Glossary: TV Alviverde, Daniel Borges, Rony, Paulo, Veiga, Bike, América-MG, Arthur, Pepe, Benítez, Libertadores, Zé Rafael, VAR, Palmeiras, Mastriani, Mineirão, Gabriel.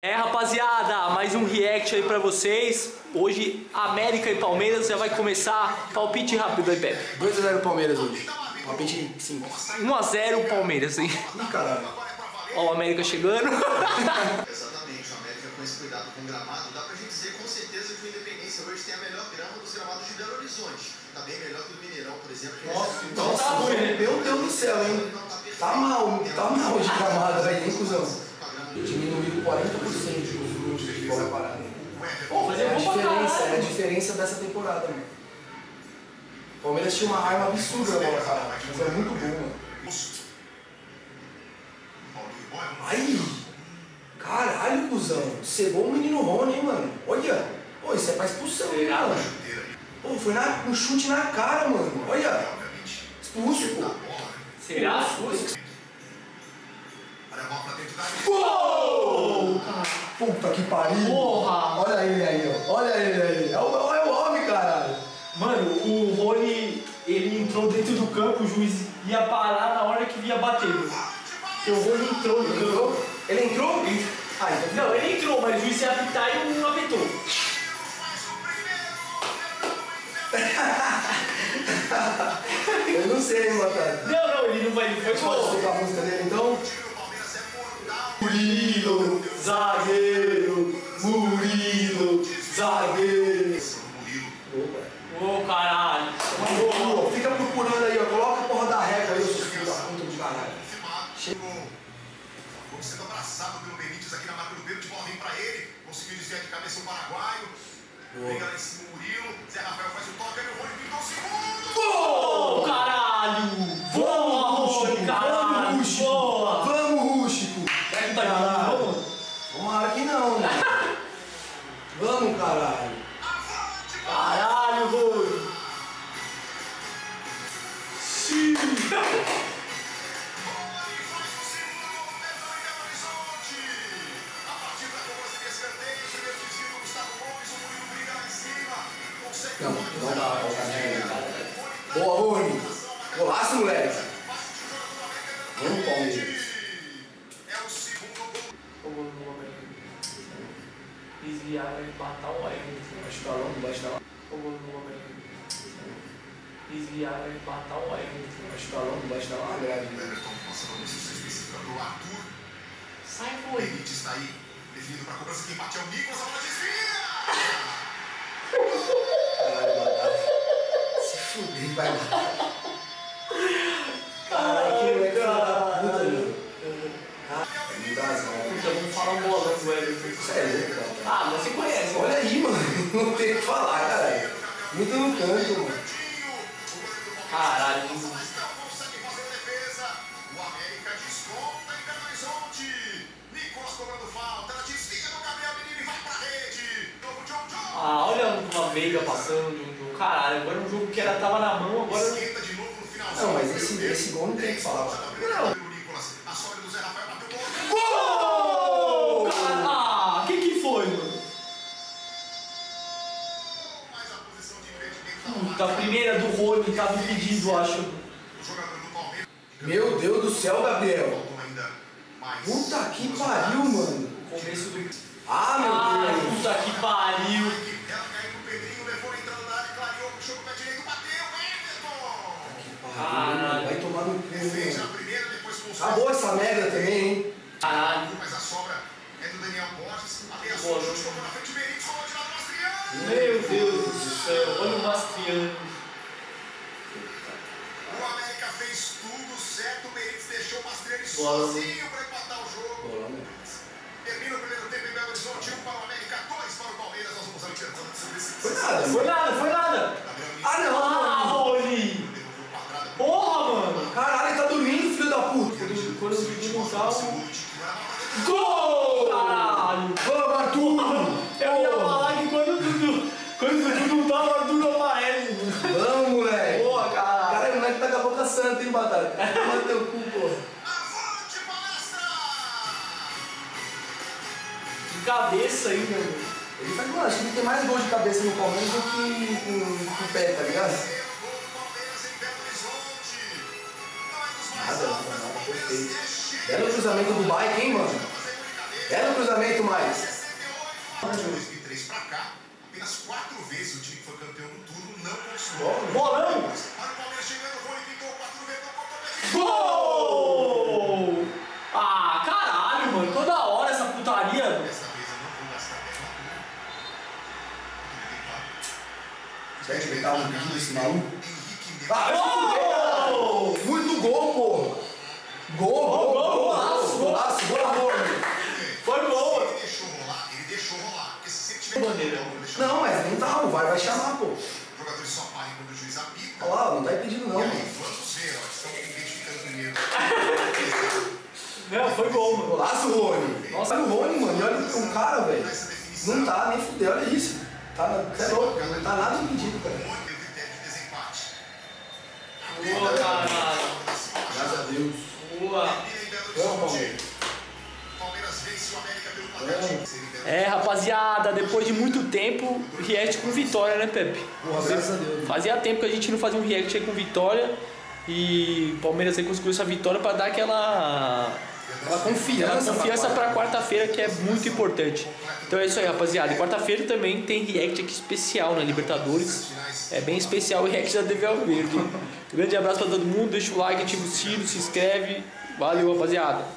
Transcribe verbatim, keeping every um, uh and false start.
É, rapaziada, mais um react aí pra vocês. Hoje, América e Palmeiras já vai começar. Palpite rápido aí, Pepe. dois a zero Palmeiras hoje. Palpite simples. um a zero Palmeiras, hein? Ih, caralho. Ó, o América chegando. Exatamente, o América com esse cuidado com o gramado. Dá pra gente dizer com certeza que o Independência hoje tem a melhor grama dos gramados de Belo Horizonte. Tá bem melhor que o Mineirão, por exemplo. Nossa, então tá ruim. Meu Deus do céu, hein? Tá mal, tá mal de gramado, velho. Nem cuzão. Diminuiu quarenta por cento os números de futebol da parada. É a diferença, é a diferença dessa temporada, mano. O Palmeiras tinha uma raiva absurda agora, cara. Mas era muito bom, mano. Aí! Caralho, cuzão! Cegou o menino Rony, hein, mano? Olha! Pô, isso é pra expulsão, hein, mano? Pô, foi na, um chute na cara, mano. Olha! Expulso, pô! Será? Expulso! Uou! Puta que pariu! Porra! Olha ele aí, ó. Olha ele aí. É o, é o homem, caralho. Mano, o Rony, ele entrou dentro do campo, o juiz ia parar na hora que via bater. Porque o Rony entrou no campo. Ele entrou? Ele entrou? Ah, então... Não, ele entrou, mas o juiz ia apitar e não apitou. Eu não sei, mano. Não, não, ele não vai. Ele foi pode tocar a música dele, então? Murilo, zagueiro, Murilo, zagueiro. Ô, oh, caralho. Oh, oh, fica procurando aí, ó. Coloca a porra da regra aí, seus filhos da puta de caralho. Chegou. Ficou sendo abraçado pelo Benítez aqui na marca do Pedro. De bola vem pra ele. Conseguiu desviar de cabeça o paraguaio. Veiga lá em cima o Murilo. Zé Rafael faz o toque. Aí o Rony pintou o segundo. Ô, caralho. Boa, Rony, caralho. Boa. Caralho, vamos aqui não, né? Vamos, caralho. Caralho, Rony. Sim. Não, não dá pra voltar nele, cara. Boa, Rony. Golaço, moleque. Vamos, Palmeiras. Desviaram e matar o Wellington. Acho que não vai estar lá. Desviaram e matar o Wellington. Acho que não vai estar lá. O Everton passando a missão específica do Arthur. Sai, foi. Benítez está aí. Definido para a cobrança. Quem bate é o Nicolas. A bola desvia. Vai matar. Se fuder, vai matar. Caralho, que legal. Puta, meu. Puta, vamos falar um bolão do Everton. Sério, cara. Ah, mas você conhece. Olha aí, mano. Não tem o que falar, cara. Muito no canto, mano. Caralho. O América desconta em Belo Horizonte. Nicolas cobrando falta. Ela desvia no Gabriel Benítez e vai pra rede. Ah, olha uma Veiga passando de um jogo. Caralho, agora um jogo que ela tava na mão, agora. Esquenta de novo no finalzinho. Não, mas esse, esse gol não tem o que falar. Não. A sobra do Zé Rafael bateu o gol. A primeira do Rony que estava impedido, acho. Meu Deus do céu, Gabriel. Puta que pariu, mano. Começo do... Ah, meu ah, Deus. Puta que pariu. Caralho. Vai tomar no cu, mano. Acabou essa merda também, hein? Caralho. Mas a sobra é do Daniel Borges. Até a sobra jogou na frente do Benítez, rolou de lado do Mastriani. Meu Deus do céu. Olha o Mastriani. O América fez tudo certo. O Benítez deixou o Mastriani sozinho para empatar o jogo. Termina o primeiro tempo em Belo Horizonte. um para o América, dois para o Palmeiras. Nós vamos adiantando sobre esse... Foi nada, foi nada, foi nada. Ah, não. Ah, Rony. Porra, mano. Caralho, ele tá dormindo, filho da puta. Quando eu vi o Paulo... Gol! Caralho! Vamos, Arthur! Eu ia falar que quando o Dudu, quando o Dudu não dá, o Arthur aparece. Vamos, moleque! Boa, caralho! Caralho, o moleque tá com a boca santa, hein, Batalha? Toma teu cu, porra! Avante, palestra! De cabeça aí, meu amigo. Ele faz, mano, acho que ele tem mais gol de cabeça no Palmeiras do que com o pé, tá ligado? Nada, mano, nada, perfeito. Belo cruzamento do Bike, hein, mano? Era um cruzamento mais. dois mil e três pra cá, apenas quatro vezes o time foi campeão no turno, não conseguiu. Bolão! Para o Palmeiras chegando, o Rony pintou quatro vezes, não contou mesmo. Gol! Ah, caralho, mano, toda hora essa putaria. Dessa vez eu não vou gastar a mesma coisa. Quer inventar um vídeo desse maluco? Ah, gol! Oh! Muito gol, porra! Gol, gol, gol! Golaço, golaço, gol! Foi gol! Ele deixou rolar, ele deixou rolar. Porque se ele tiver bandeira, não, mas não tá, o V A R vai chamar, pô. O jogador só parre quando o juiz apita. Olha lá, não tá impedindo, não. E aí, vamos ver, ó, estão identificando primeiro. Não, foi gol, mano. Golaço, Rony! Nossa, olha o Rony, mano, e olha o cara, velho. Não tá, nem fudeu, olha isso. Tá, é louco, não tá nada impedido, cara. Boa, cara! Graças a Deus! Boa! Vamos, Palmeiras vence o América pelo placar. É, rapaziada, depois de muito tempo, react com vitória, né, Pepe? Boa, graças a Deus! Fazia tempo que a gente não fazia um react aí com vitória e o Palmeiras aí conseguiu essa vitória pra dar aquela... Aquela confiança, confiança pra quarta-feira, que é muito importante. Então é isso aí, rapaziada. Quarta-feira também tem react aqui especial na Libertadores. É bem especial o react da T V Alviverde. Grande abraço pra todo mundo, deixa o like, ativa o sino, se inscreve. Valeu, rapaziada.